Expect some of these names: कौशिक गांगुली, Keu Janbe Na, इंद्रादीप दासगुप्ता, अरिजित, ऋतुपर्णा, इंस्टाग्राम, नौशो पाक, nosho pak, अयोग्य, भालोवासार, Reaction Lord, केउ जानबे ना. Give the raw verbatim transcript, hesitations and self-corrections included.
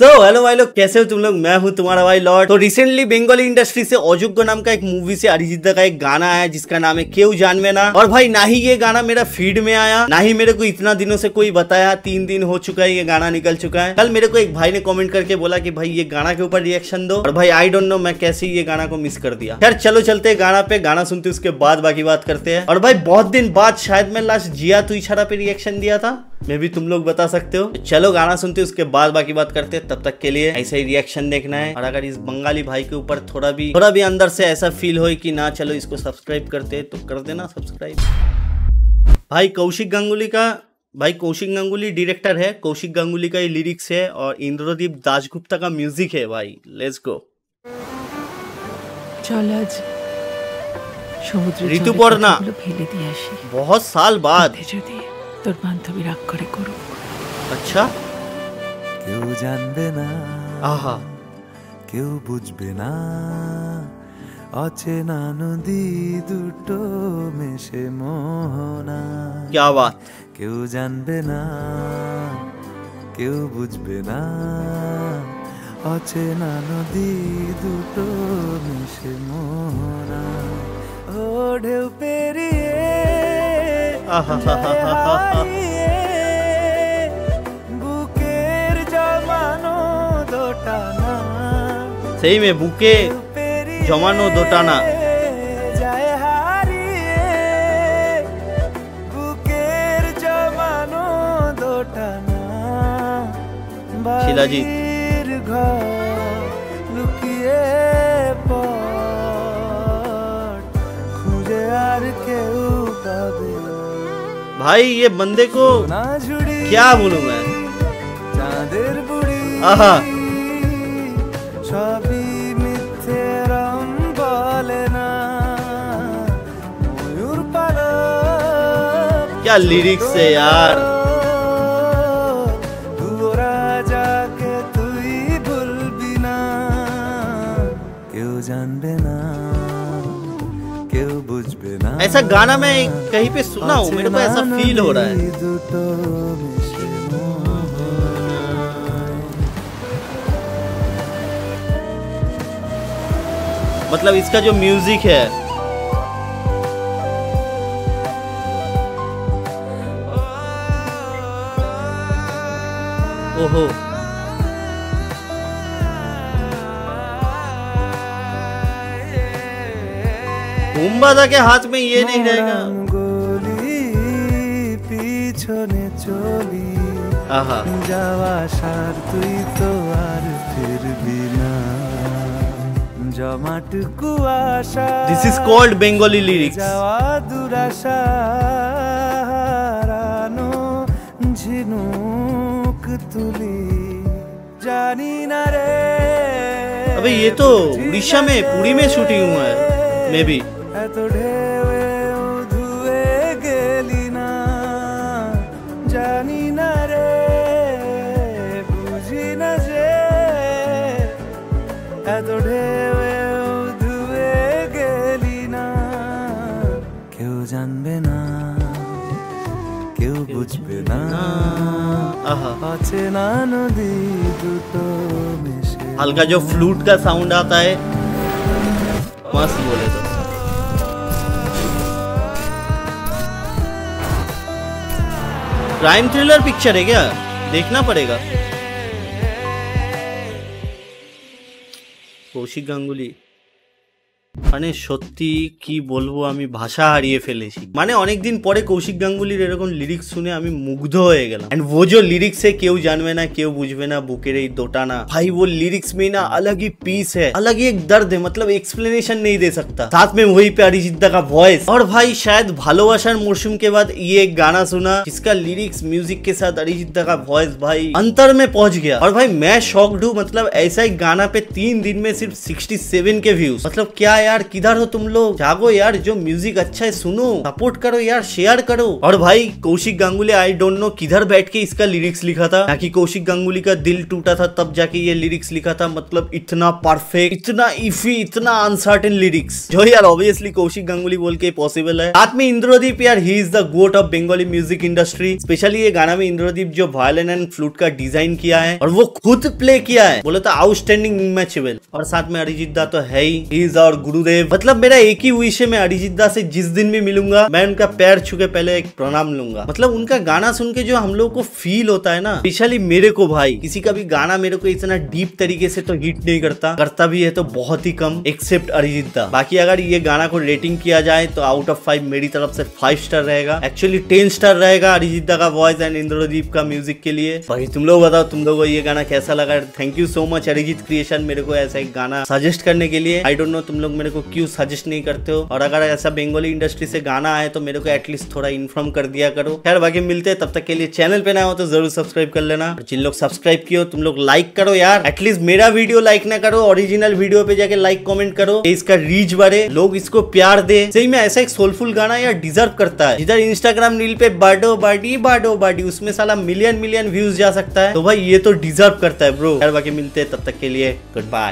तो हेलो भाई लोग, कैसे हो तुम लोग। मैं हूं तुम्हारा भाई लॉर्ड। तो रिसेंटली बंगाली इंडस्ट्री से अयोग्य नाम का एक मूवी से अरिजित का एक गाना आया जिसका नाम है केउ जानबे ना। और भाई ना ही ये गाना मेरा फीड में आया ना ही मेरे को इतना दिनों से कोई बताया। तीन दिन हो चुका है ये गाना निकल चुका है। कल मेरे को एक भाई ने कॉमेंट करके बोला की भाई ये गाना के ऊपर रिएक्शन दो, और भाई आई डोंट नो मैं कैसे ये गाना को मिस कर दिया। खैर चलो चलते है गाना पे, गाना सुनते उसके बाद बाकी बात करते हैं। और भाई बहुत दिन बाद शायद मैं लास्ट जिया तू इशारा पे रिएक्शन दिया था, मैं भी तुम लोग बता सकते हो। चलो गाना सुनते उसके बाद बाकी बात करते हैं। तब तक के लिए ऐसा ही रिएक्शन देखना है। और अगर इस बंगाली भाई के ऊपर थोड़ा भी थोड़ा भी अंदर से ऐसा फील हो कि ना चलो इसको सब्सक्राइब करते हैं तो कर देना सब्सक्राइब। भाई कौशिक गांगुली का भाई कौशिक गांगुली डायरेक्टर है, कौशिक गांगुली का ये लिरिक्स है और इंद्रादीप दासगुप्ता का म्यूजिक है। भाई लेट्स गो। ऋतुपर्णा बहुत साल बाद তোর বান্ধবী রাগ করে করো। আচ্ছা কেউ জানবে না, আহা কেউ বুঝবে না, অচেনা নদী দুটো মেশে মোহনা। क्या बात। কেউ জানবে না কেউ বুঝবে না, অচেনা নদী দুটো মেশে মোহনা। ও ঢেউ পেরিয়ে सही में बुके जमानो दोटाना शिलाजी भाई ये बंदे को क्या बोलूं मैं। आहा क्या लिरिक्स है यार। क्यों जानबे ना ऐसा गाना मैं कहीं पे सुना हूँ, मेरे को ऐसा फील हो रहा है। मतलब इसका जो म्यूजिक है ओहो मुंबादा के हाथ में ये नहीं रहेगा। Aha this is called Bengali lyrics. अबे ये तो उड़ीसा में पुरी में शूटिंग हुआ है मे बी। तो गेली ना जानी ना रे बुझी ना जे तो गेली ना क्यों जानबे ना क्यों बुझबे ना अचेना नदी दुटो में। हल्का जो फ्लूट का साउंड आता है मस्त बोले तो क्राइम थ्रिलर पिक्चर है क्या, देखना पड़ेगा। कौशिक गांगुली মানে সত্যি কি বলবো, আমি ভাষা হারিয়ে ফেলেছি। মানে অনেকদিন পরে কৌশিক গাঙ্গুলির এরকম লিরিক্স শুনে আমি মুগ্ধ হয়ে গেলাম। এন্ড वो जो लिरिक्स है কেউ जानवे ना কেউ বুঝবে না বুকের এই দোটানা, भाई वो लिरिक्स में ना अलग ही पीस है, अलग ही एक दर्द है, मतलब एक्सप्लेनेशन नहीं दे सकता। साथ में वही पे अरिजित का वॉइस। और भाई शायद भालोवासार मौसम के बाद ये एक गाना सुना जिसका लिरिक्स म्यूजिक के साथ अरिजित का वॉइस, भाई अंतर में पहुंच गया। और भाई मैं शॉक्ड हूं, मतलब ऐसा एक गाना पे तीन दिन में सिर्फ सिक्सटी सेवन के व्यूज, मतलब क्या यार यार, किधर हो तुम लोग, जागो यार, जो म्यूजिक अच्छा है सुनो, सपोर्ट करो यार, शेयर करो। और भाई कौशिक गांगुली I don't know किधर बैठ के इसका लिरिक्स लिखा था, ताकि कौशिक गांगुली का दिल टूटा था तब जाके ये लिरिक्स लिखा था। मतलब इतना परफेक्ट, इतना इफी, इतना अनसर्टेन लिरिक्स, जो यार ऑब्वियसली कौशिक गांगुली बोल के पॉसिबल है। साथ में इंद्रादीप यार, he is the goat of Bengali music industry. Specially ये गाना में इंद्रादीप जो वायलिन एंड फ्लूट का डिजाइन किया है और वो खुद प्ले किया है, बोले तो आउटस्टैंडिंग मैचेबल। और साथ में अरिजित दा तो है ही, ही इज आवर गुरुदेव। मतलब मेरा एक ही विश है, मैं अरिजित दा से जिस दिन भी मिलूंगा मैं उनका पैर छू के पहले एक प्रणाम लूंगा। मतलब उनका गाना सुन के जो हम लोग को फील होता है ना, स्पेशली मेरे को भाई, किसी का भी गाना मेरे को इतना डीप तरीके से तो हिट नहीं करता, करता भी है तो बहुत ही कम, एक्सेप्ट अरिजित दा। बाकी अगर ये गाना को रेटिंग किया जाए तो आउट ऑफ फाइव मेरी तरफ से फाइव स्टार रहेगा, एक्चुअली टेन स्टार रहेगा अरिजित दा का वॉइस एंड इंद्रादीप का म्यूजिक के लिए। बाकी तुम लोग बताओ, तुम लोगों को ये गाना कैसा लगा। Thank you so much Arijit creation मेरे को ऐसा एक गाना सजेस्ट करने के लिए। आई डोंट नो तुम लोग मेरे को क्यों सजेस्ट नहीं करते हो, और अगर ऐसा बंगाली इंडस्ट्री से गाना आए तो मेरे को एटलीस्ट थोड़ा इन्फॉर्म कर दिया करो। खैर बाकी मिलते हैं, तब तक के लिए चैनल पे ना हो तो जरूर सब्सक्राइब कर लेना। जिन लोग सब्सक्राइब किए हो तुम लोग लाइक करो यार, एटलीस्ट मेरा वीडियो लाइक ना करो, ओरिजिनल वीडियो पे जाके लाइक कॉमेंट करो, इसका रीच बढ़े, लोग इसको प्यार दे। सही में ऐसा एक सोलफुल गाना यार डिजर्व करता है। इधर इंस्टाग्राम रील पे बाडो बाडी बाडो बाडी उसमें साला मिलियन मिलियन व्यूज जा सकता है, तो भाई ये तो डिजर्व करता है ब्रो। बाकी मिलते हैं, तब तक के लिए गुड बाय।